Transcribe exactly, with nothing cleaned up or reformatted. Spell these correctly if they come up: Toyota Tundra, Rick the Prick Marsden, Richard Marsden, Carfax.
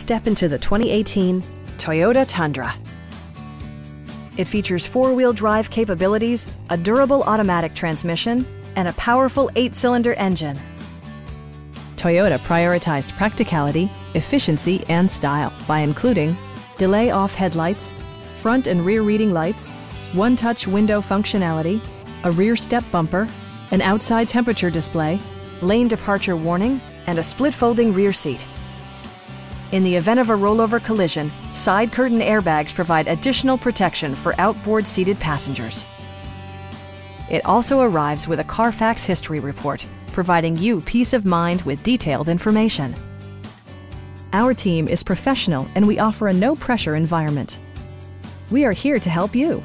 Step into the twenty eighteen Toyota Tundra. It features four-wheel drive capabilities, a durable automatic transmission, and a powerful eight-cylinder engine. Toyota prioritized practicality, efficiency, and style by including delay off headlights, front and rear reading lights, one-touch window functionality, a rear step bumper, an outside temperature display, lane departure warning, and a split-folding rear seat. In the event of a rollover collision, side curtain airbags provide additional protection for outboard seated passengers. It also arrives with a Carfax history report, providing you peace of mind with detailed information. Our team is professional and we offer a no-pressure environment. We are here to help you.